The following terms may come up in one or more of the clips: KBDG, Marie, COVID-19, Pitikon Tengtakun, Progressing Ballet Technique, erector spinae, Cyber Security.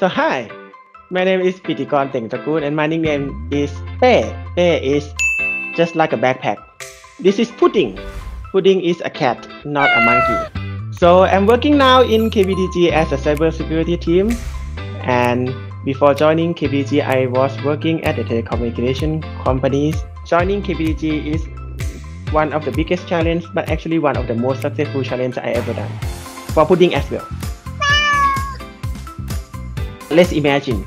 So hi, my name is Pitikon Tengtakun and my nickname is Pe. Pe is just like a backpack. This is Pudding. Pudding is a cat, not a monkey. So I'm working now in KBDG as a cybersecurity team. And before joining KBDG, I was working at the telecommunication companies. Joining KBDG is one of the biggest challenges, but actually one of the most successful challenges I ever done. For Pudding as well. Let's imagine,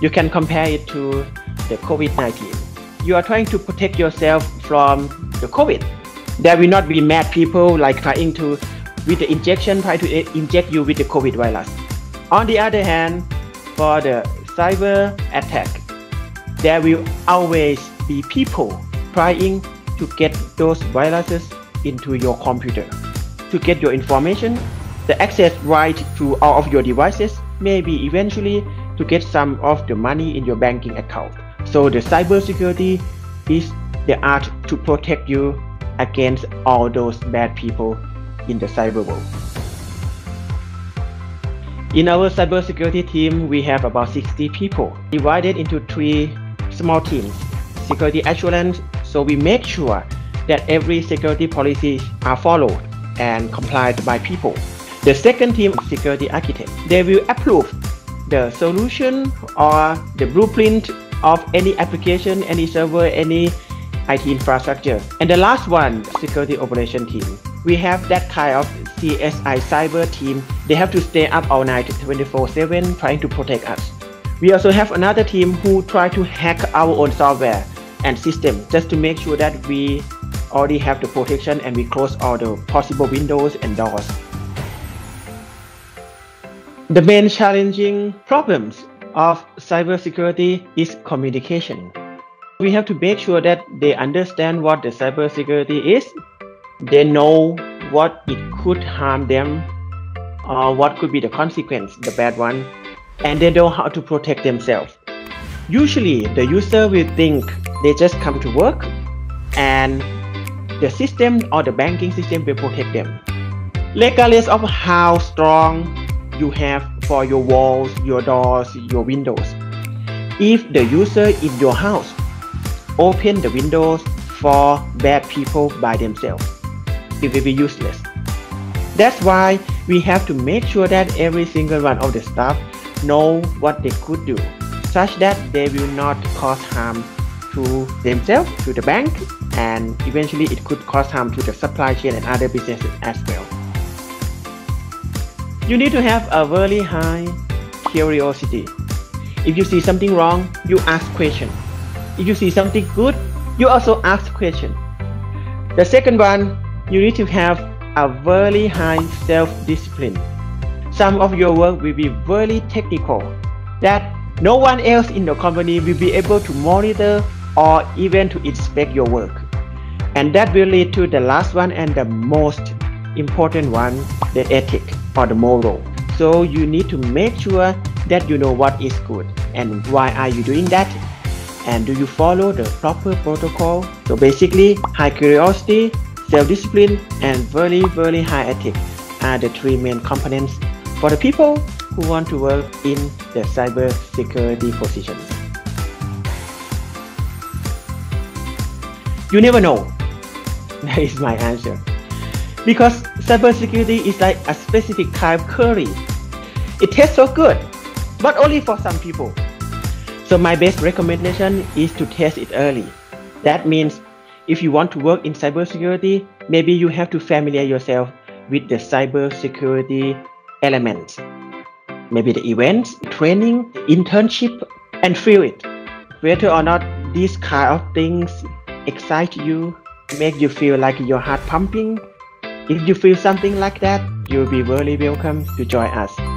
you can compare it to the COVID-19. You are trying to protect yourself from the COVID. There will not be mad people like trying to inject you with the COVID virus. On the other hand, for the cyber attack, there will always be people trying to get those viruses into your computer, to get your information, the access right to all of your devices, maybe eventually to get some of the money in your banking account. So the cybersecurity is the art to protect you against all those bad people in the cyber world. In our cybersecurity team, we have about 60 people divided into 3 small teams. Security assurance, so we make sure that every security policies are followed and complied by people. The second team, security architect, they will approve the solution or the blueprint of any application, any server, any IT infrastructure. And the last one, security operation team. We have that kind of CSI cyber team. They have to stay up all night 24/7 trying to protect us. We also have another team who try to hack our own software and system just to make sure that we already have the protection and we close all the possible windows and doors. The main challenging problems of cybersecurity is communication. We have to make sure that they understand what the cybersecurity is. They know what it could harm them or what could be the consequence, the bad one, and they know how to protect themselves. Usually the user will think they just come to work and the system or the banking system will protect them. Regardless of how strong you have for your walls, your doors, your windows. If the user in your house open the windows for bad people by themselves, it will be useless. That's why we have to make sure that every single one of the staff know what they could do, such that they will not cause harm to themselves, to the bank, and eventually it could cause harm to the supply chain and other businesses as well. You need to have a very high curiosity. If you see something wrong, you ask questions. If you see something good, you also ask questions. The second one, you need to have a very high self-discipline. Some of your work will be very technical, that no one else in the company will be able to monitor or even to inspect your work. And that will lead to the last one and the most important one, the ethic or the moral. So you need to make sure that you know what is good and why are you doing that, and do you follow the proper protocol. So basically, high curiosity, self-discipline, and very high ethic are the 3 main components for the people who want to work in the cyber security positions. You never know. That is my answer. Because cybersecurity is like a specific type curry. It tastes so good, but only for some people. So my best recommendation is to test it early. That means if you want to work in cybersecurity, maybe you have to familiarize yourself with the cybersecurity elements. Maybe the events, training, internship, and feel it. Whether or not these kind of things excite you, make you feel like your heart pumping. If you feel something like that, you'll be very welcome to join us.